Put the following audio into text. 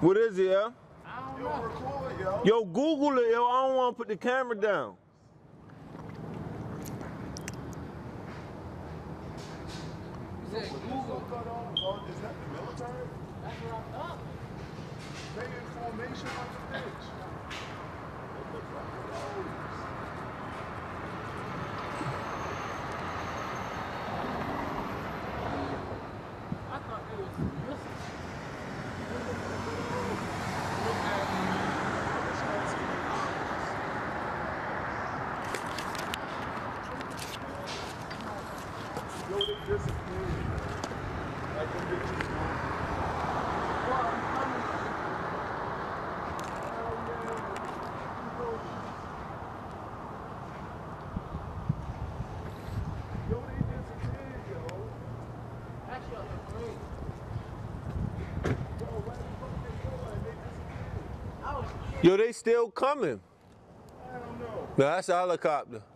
What is it, yo? I don't know. Record, yo. Yo, Google it, yo. I don't want to put the camera down. You said Google. Is that the military? That's what I thought. They in formation on the pitch. It looks like the roads. I thought it was missiles. Yo, they disappeared. Like the bitches. Yo, they still coming. I don't know. No, that's a helicopter.